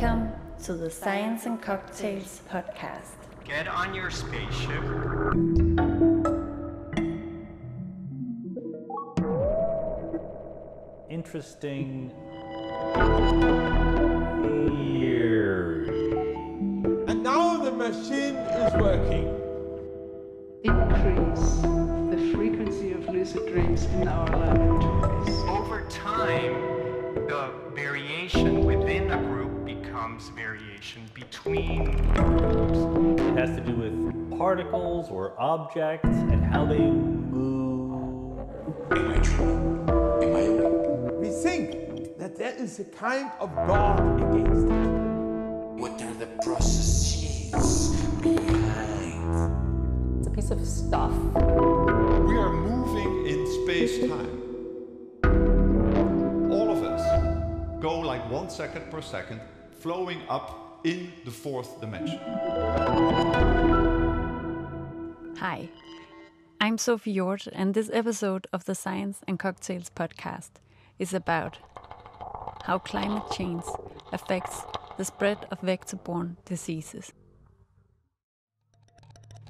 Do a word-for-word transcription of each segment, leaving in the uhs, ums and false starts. Welcome to the Science and Cocktails podcast. Get on your spaceship. Interesting. Weird. And now the machine is working. Increase the frequency of lucid dreams in our laboratories. Over time, the variation within a group becomes variation between groups. It has to do with particles or objects and how they move. Am I dreaming? Am I awake? We think that there is a kind of God against us. What are the processes behind? It's a piece of stuff. We are moving in space-time. Go like one second per second, flowing up in the fourth dimension. Hi, I'm Sophie Hjort, and this episode of the Science and Cocktails podcast is about how climate change affects the spread of vector-borne diseases.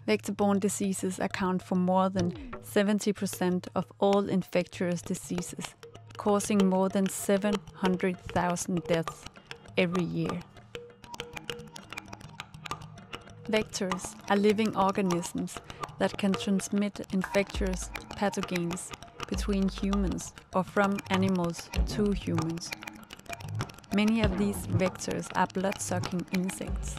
Vector-borne diseases account for more than seventy percent of all infectious diseases, causing more than seven hundred thousand deaths every year. Vectors are living organisms that can transmit infectious pathogens between humans or from animals to humans. Many of these vectors are blood-sucking insects.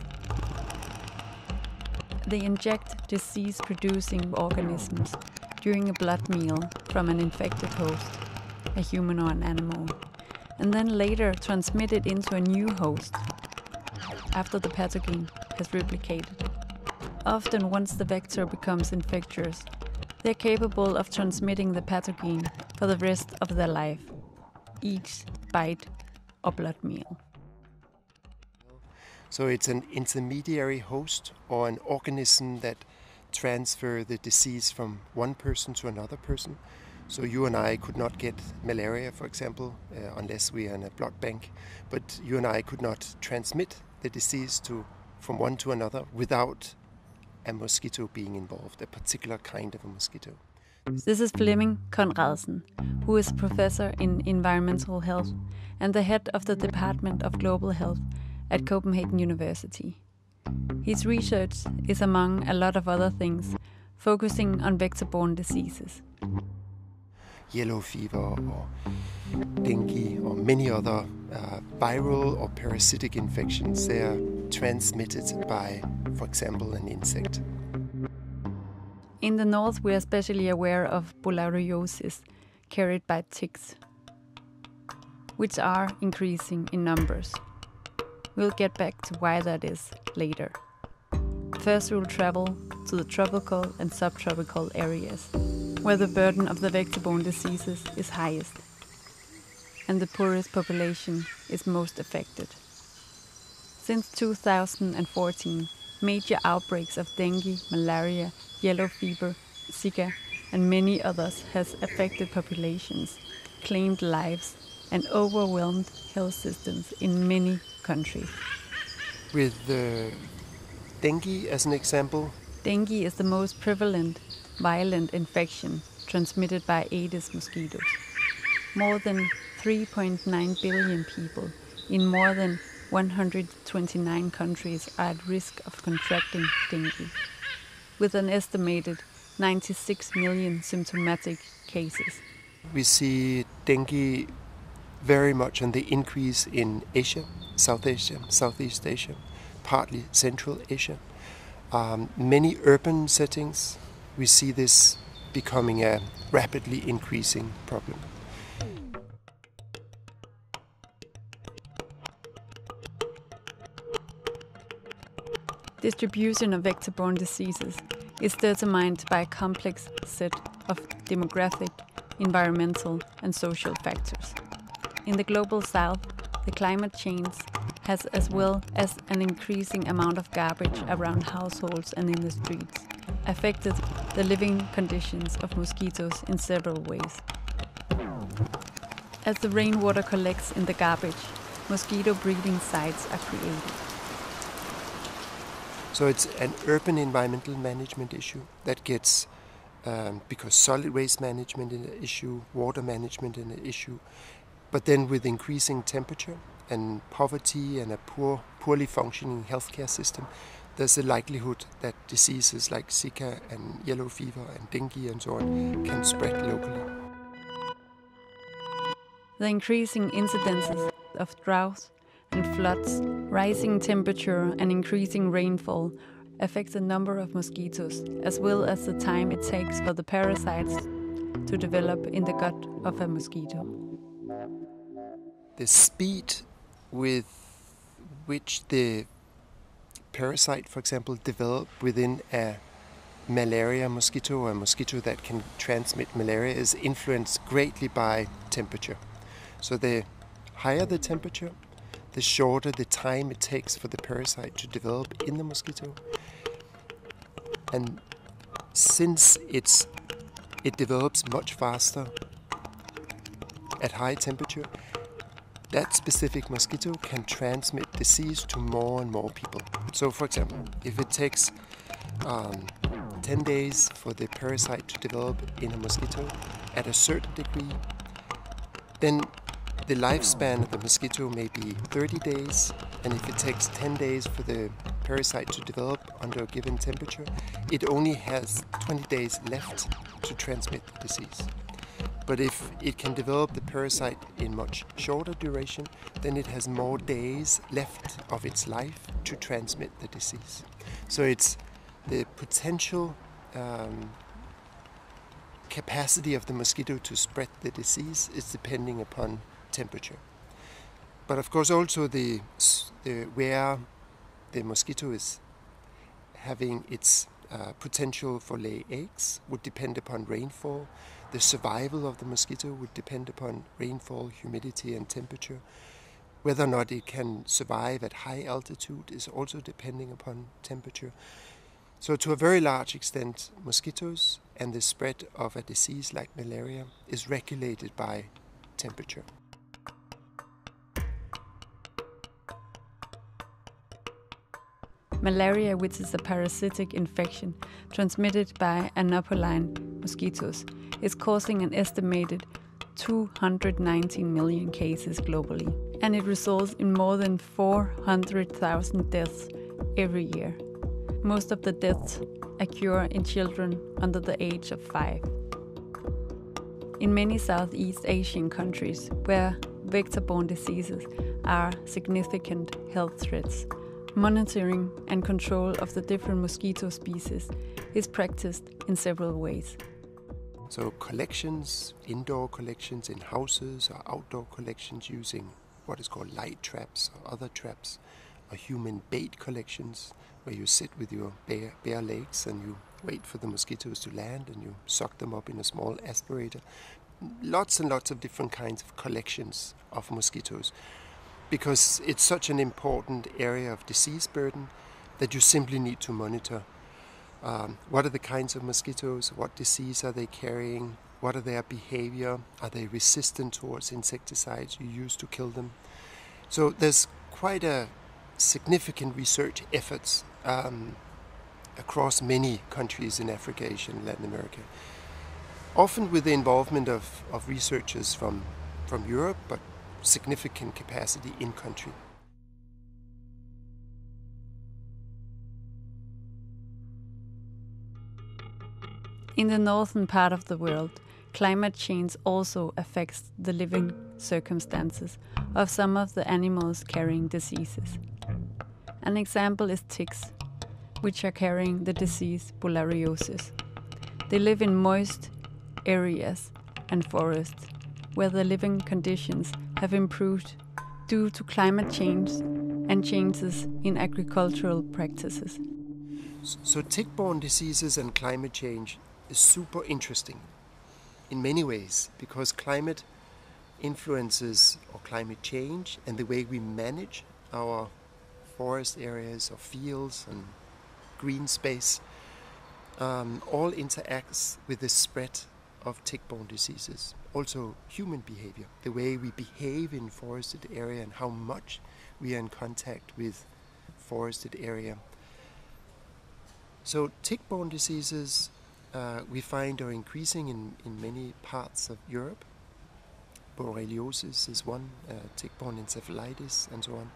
They inject disease-producing organisms during a blood meal from an infected host, a human or an animal, and then later transmit it into a new host after the pathogen has replicated. Often, once the vector becomes infectious, they're capable of transmitting the pathogen for the rest of their life, each bite or blood meal. So it's an intermediary host or an organism that transfers the disease from one person to another person. So you and I could not get malaria, for example, uh, unless we are in a blood bank. But you and I could not transmit the disease to, from one to another without a mosquito being involved, a particular kind of a mosquito. This is Flemming Konradsen, who is a professor in environmental health and the head of the Department of Global Health at Copenhagen University. His research is, among a lot of other things, focusing on vector-borne diseases. Yellow fever or dengue or many other uh, viral or parasitic infections. They are transmitted by, for example, an insect. In the north, we are especially aware of borreliosis carried by ticks, which are increasing in numbers. We'll get back to why that is later. First, we'll travel to the tropical and subtropical areas, where the burden of the vector-borne diseases is highest and the poorest population is most affected. Since two thousand fourteen, major outbreaks of dengue, malaria, yellow fever, Zika and many others has affected populations, claimed lives and overwhelmed health systems in many countries. With uh, dengue as an example? Dengue is the most prevalent violent infection transmitted by Aedes mosquitoes. More than three point nine billion people in more than one hundred twenty-nine countries are at risk of contracting dengue, with an estimated ninety-six million symptomatic cases. We see dengue very much on the increase in Asia, South Asia, Southeast Asia, partly Central Asia. Um, many urban settings, we see this becoming a rapidly increasing problem. Distribution of vector-borne diseases is determined by a complex set of demographic, environmental and social factors. In the global south, the climate change has, as well as an increasing amount of garbage around households and in the streets, affected the living conditions of mosquitoes in several ways. As the rainwater collects in the garbage, mosquito breeding sites are created. So it's an urban environmental management issue that gets, um, because solid waste management is an issue, water management is an issue, but then with increasing temperature and poverty and a poor, poorly functioning healthcare system, there's a likelihood that diseases like Zika and yellow fever and dengue and so on can spread locally. The increasing incidences of droughts and floods, rising temperature and increasing rainfall affects the number of mosquitoes, as well as the time it takes for the parasites to develop in the gut of a mosquito. The speed with which the parasite, for example, develop within a malaria mosquito or a mosquito that can transmit malaria is influenced greatly by temperature. So the higher the temperature, the shorter the time it takes for the parasite to develop in the mosquito. And since it's, it develops much faster at high temperature, that specific mosquito can transmit disease to more and more people. So for example, if it takes um, ten days for the parasite to develop in a mosquito at a certain degree, then the lifespan of the mosquito may be thirty days, and if it takes ten days for the parasite to develop under a given temperature, it only has twenty days left to transmit the disease. But if it can develop the parasite in much shorter duration, then it has more days left of its life to transmit the disease. So it's the potential um, capacity of the mosquito to spread the disease is depending upon temperature. But of course also the, the where the mosquito is having its Uh, potential for lay eggs would depend upon rainfall. The survival of the mosquito would depend upon rainfall, humidity and temperature. Whether or not it can survive at high altitude is also depending upon temperature. So to a very large extent, mosquitoes and the spread of a disease like malaria is regulated by temperature. Malaria, which is a parasitic infection transmitted by Anopheles mosquitoes, is causing an estimated two hundred nineteen million cases globally, and it results in more than four hundred thousand deaths every year. Most of the deaths occur in children under the age of five. In many Southeast Asian countries, where vector-borne diseases are significant health threats, monitoring and control of the different mosquito species is practiced in several ways. So collections, indoor collections in houses or outdoor collections using what is called light traps or other traps, or human bait collections where you sit with your bare, bare legs and you wait for the mosquitoes to land and you suck them up in a small aspirator. Lots and lots of different kinds of collections of mosquitoes, because it's such an important area of disease burden that you simply need to monitor. Um, what are the kinds of mosquitoes? What disease are they carrying? What are their behavior? Are they resistant towards insecticides you use to kill them? So there's quite a significant research efforts um, across many countries in Africa, Asia and Latin America. Often with the involvement of, of researchers from, from Europe, but significant capacity in country. In the northern part of the world, climate change also affects the living circumstances of some of the animals carrying diseases. An example is ticks, which are carrying the disease borreliosis. They live in moist areas and forests, where the living conditions have improved due to climate change and changes in agricultural practices. So tick-borne diseases and climate change is super interesting in many ways, because climate influences, or climate change and the way we manage our forest areas or fields and green space um, all interacts with the spread of tick-borne diseases also human behavior, the way we behave in forested area and how much we are in contact with forested area. So tick-borne diseases uh, we find are increasing in, in many parts of Europe. Borreliosis is one, uh, tick-borne encephalitis and so on.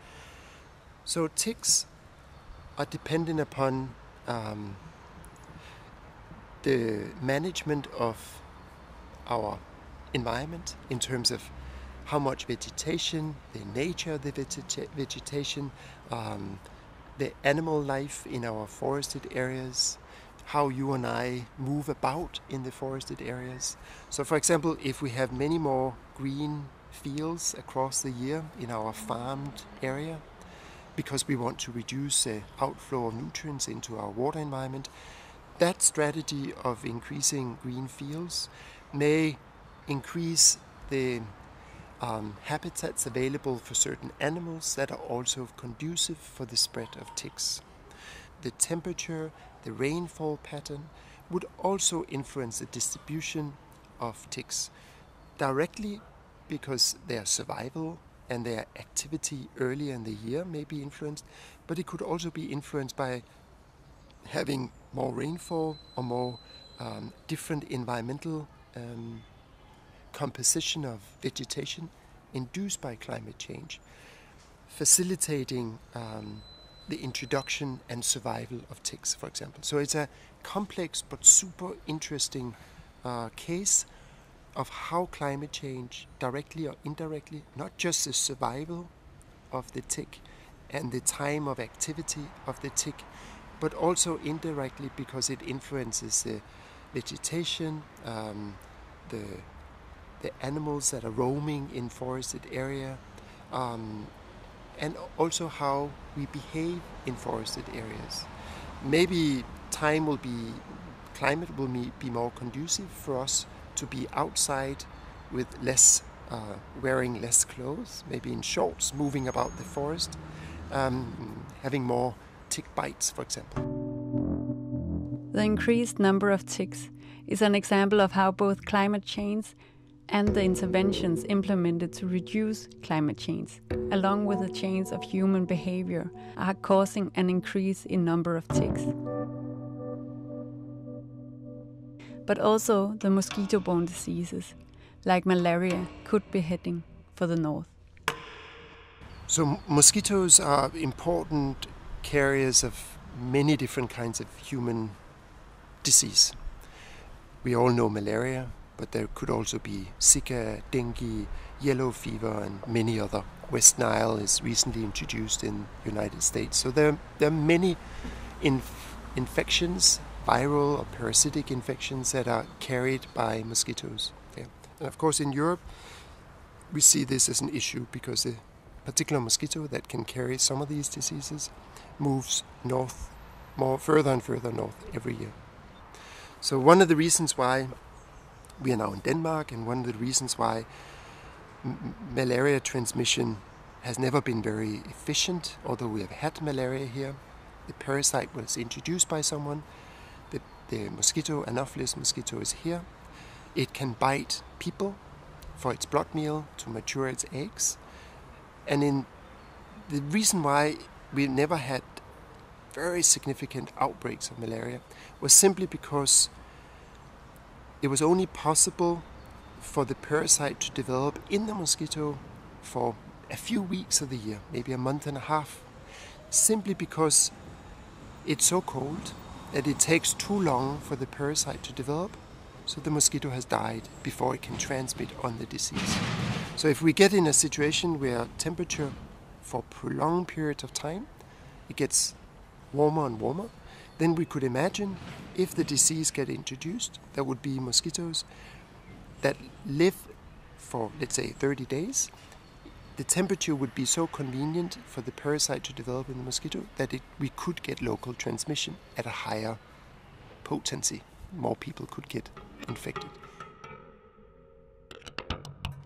So ticks are dependent upon um, the management of our environment in terms of how much vegetation, the nature of the vegeta vegetation, um, the animal life in our forested areas, how you and I move about in the forested areas. So for example, if we have many more green fields across the year in our farmed area, because we want to reduce the uh, outflow of nutrients into our water environment, that strategy of increasing green fields may increase the um, habitats available for certain animals that are also conducive for the spread of ticks. The temperature, the rainfall pattern would also influence the distribution of ticks directly, because their survival and their activity earlier in the year may be influenced, but it could also be influenced by having more rainfall or more um, different environmental um, composition of vegetation induced by climate change, facilitating um, the introduction and survival of ticks, for example. So it's a complex but super interesting uh, case of how climate change, directly or indirectly, not just the survival of the tick and the time of activity of the tick, but also indirectly because it influences the vegetation, um, the, the animals that are roaming in forested area, um, and also how we behave in forested areas. Maybe time will be, climate will be more conducive for us to be outside with less, uh, wearing less clothes, maybe in shorts, moving about the forest, um, having more tick bites, for example. The increased number of ticks is an example of how both climate change and the interventions implemented to reduce climate change, along with the change of human behavior, are causing an increase in number of ticks. But also the mosquito-borne diseases, like malaria, could be heading for the north. So mosquitoes are important carriers of many different kinds of human disease. We all know malaria, but there could also be Zika, dengue, yellow fever, and many other. West Nile is recently introduced in the United States. So there, there are many inf infections viral or parasitic infections that are carried by mosquitoes. Yeah. And of course in Europe we see this as an issue because the particular mosquito that can carry some of these diseases moves north, more further and further north every year. So one of the reasons why we are now in Denmark, and one of the reasons why m malaria transmission has never been very efficient, although we have had malaria here. The parasite was introduced by someone. The mosquito, Anopheles mosquito, is here. It can bite people for its blood meal to mature its eggs. And in the reason why we never had very significant outbreaks of malaria was simply because it was only possible for the parasite to develop in the mosquito for a few weeks of the year, maybe a month and a half, simply because it's so cold that it takes too long for the parasite to develop, so the mosquito has died before it can transmit on the disease. So if we get in a situation where temperature for prolonged periods of time, it gets warmer and warmer, then we could imagine if the disease get introduced, there would be mosquitoes that live for, let's say, thirty days. The temperature would be so convenient for the parasite to develop in the mosquito that it, we could get local transmission at a higher potency. More people could get infected.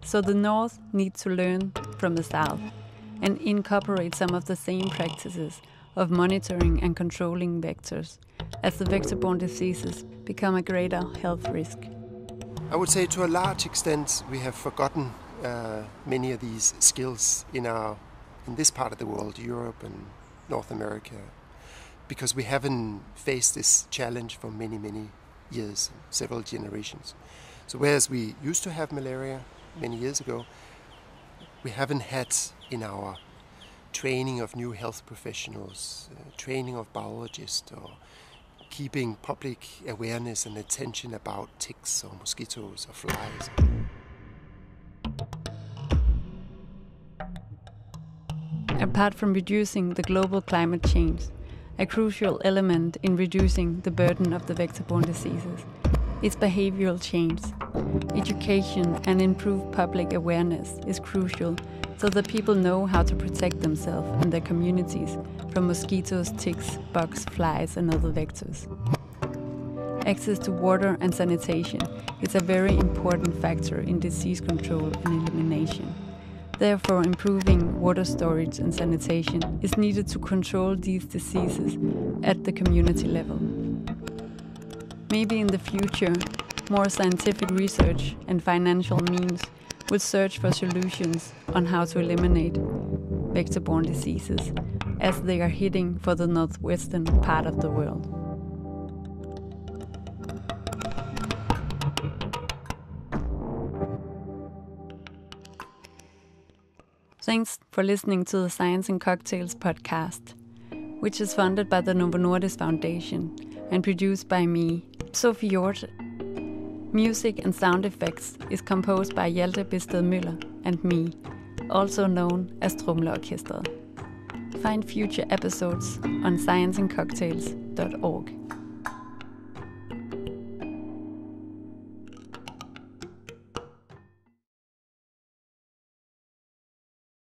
So the North needs to learn from the South and incorporate some of the same practices of monitoring and controlling vectors, as the vector-borne diseases become a greater health risk. I would say to a large extent we have forgotten uh, many of these skills in our in this part of the world, Europe and North America, because we haven't faced this challenge for many, many years, several generations. So whereas we used to have malaria many years ago, we haven't had in our training of new health professionals, uh, training of biologists, or keeping public awareness and attention about ticks or mosquitoes or flies. Apart from reducing the global climate change, a crucial element in reducing the burden of the vector-borne diseases is behavioral change. Education and improved public awareness is crucial so that people know how to protect themselves and their communities from mosquitoes, ticks, bugs, flies and other vectors. Access to water and sanitation is a very important factor in disease control and elimination. Therefore, improving water storage and sanitation is needed to control these diseases at the community level. Maybe in the future, more scientific research and financial means will search for solutions on how to eliminate vector-borne diseases as they are heading for the northwestern part of the world. Thanks for listening to the Science and Cocktails podcast, which is funded by the Novo Nordisk Foundation and produced by me, Sophie Hjort. Music and sound effects is composed by Jelte Bisted-Müller and me, also known as Tromleorkestret. Find future episodes on science and cocktails dot org.